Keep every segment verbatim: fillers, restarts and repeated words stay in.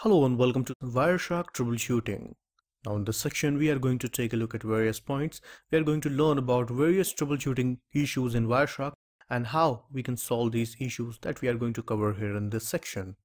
Hello and welcome to Wireshark troubleshooting. Now in this section we are going to take a look at various points. We are going to learn about various troubleshooting issues in Wireshark and how we can solve these issues that we are going to cover here in this section.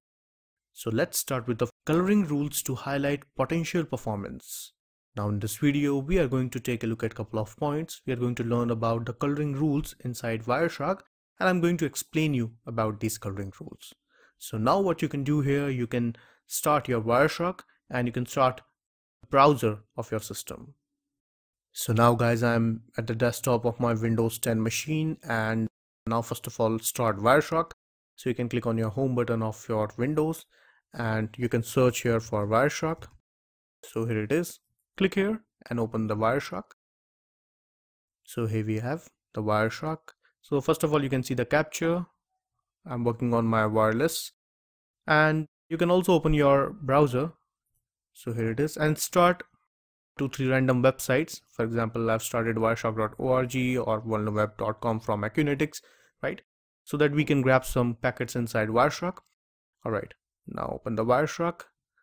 So let's start with the coloring rules to highlight potential performance. Now in this video we are going to take a look at a couple of points. We are going to learn about the coloring rules inside Wireshark and I'm going to explain you about these coloring rules. So now what you can do here, you can start your Wireshark and you can start the browser of your system. So now guys, I'm at the desktop of my Windows ten machine, and now first of all start Wireshark. So you can click on your home button of your Windows and you can search here for Wireshark. So here it is. Click here and open the Wireshark. So here we have the Wireshark. So first of all you can see the capture. I'm working on my wireless, and you can also open your browser. So here it is, and start two three random websites. For example, I've started Wireshark dot org or vulnerweb dot com from Acunetix, right? So that we can grab some packets inside Wireshark. Alright, now open the Wireshark,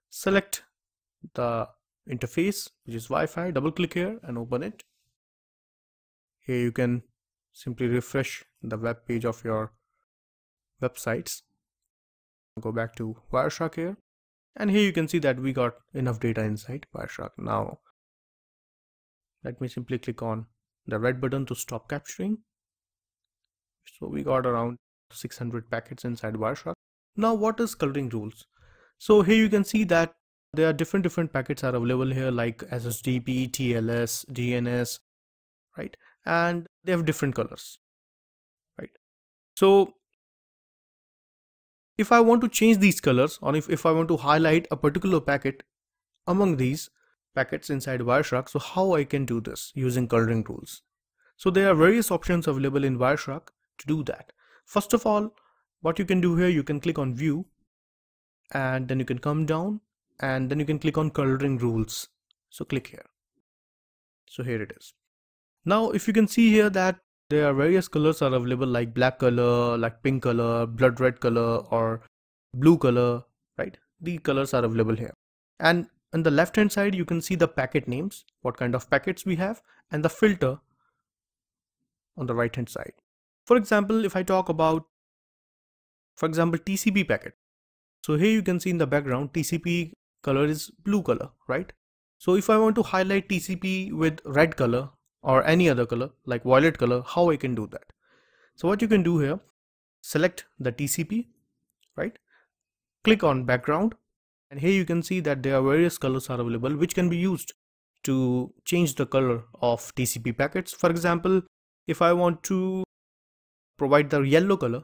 select the interface which is Wi-Fi, double click here and open it. Here you can simply refresh the web page of your websites. Go back to Wireshark here, and here you can see that we got enough data inside Wireshark. Now let me simply click on the red button to stop capturing. So we got around six hundred packets inside Wireshark. Now what is coloring rules? So here you can see that there are different different packets are available here, like S S D P, T L S, D N S, right? And they have different colors, right? So if I want to change these colors, or if, if I want to highlight a particular packet among these packets inside Wireshark, so how I can do this using coloring rules? So there are various options available in Wireshark to do that. First of all, what you can do here, you can click on view, and then you can come down and then you can click on coloring rules. So click here. So here it is. Now if you can see here that there are various colors are available, like black color, like pink color, blood red color, or blue color, right? The colors are available here. And on the left hand side you can see the packet names, what kind of packets we have, and the filter on the right hand side. For example, if I talk about, for example, T C P packet. So here you can see in the background T C P color is blue color, right? So if I want to highlight T C P with red color, or any other color like violet color, how I can do that? So what you can do here, select the T C P, right? Click on background, and here you can see that there are various colors are available which can be used to change the color of T C P packets. For example, if I want to provide the yellow color,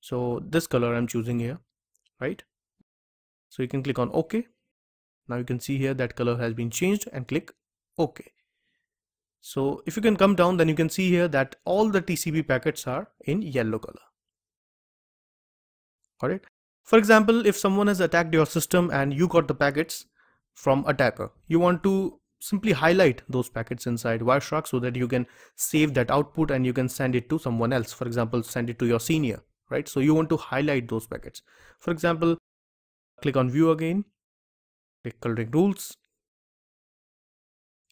so this color I'm choosing here, right? So you can click on OK. Now you can see here that color has been changed, and click OK. So if you can come down, then you can see here that all the T C P packets are in yellow color. Alright. For example, if someone has attacked your system and you got the packets from attacker, you want to simply highlight those packets inside Wireshark so that you can save that output and you can send it to someone else. For example, send it to your senior, right? So you want to highlight those packets. For example, click on view again, click coloring rules,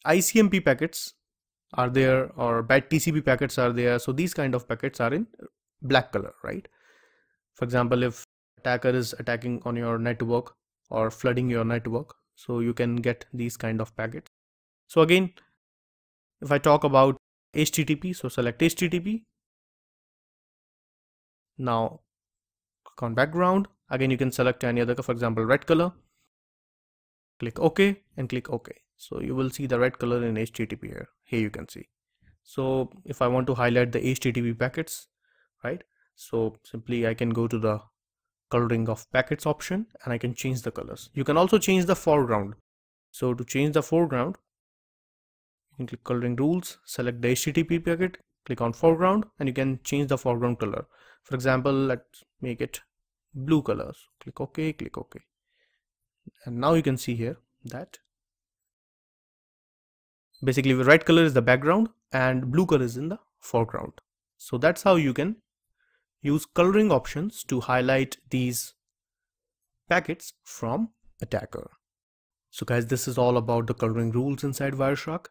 I C M P packets are there, or bad T C P packets are there. So these kind of packets are in black color, right? For example, if attacker is attacking on your network or flooding your network, so you can get these kind of packets. So again, if I talk about H T T P, so select H T T P. Now click on background. Again, you can select any other, for example, red color. Click OK and click OK. So you will see the red color in H T T P here. Here you can see. So if I want to highlight the H T T P packets, right? So simply I can go to the coloring of packets option and I can change the colors. You can also change the foreground. So to change the foreground, you can click coloring rules, select the H T T P packet, click on foreground, and you can change the foreground color. For example, let's make it blue colors. Click OK, click OK. And now you can see here that basically the red color is the background and blue color is in the foreground. So that's how you can use coloring options to highlight these packets from attacker. So guys, this is all about the covering rules inside Wireshark.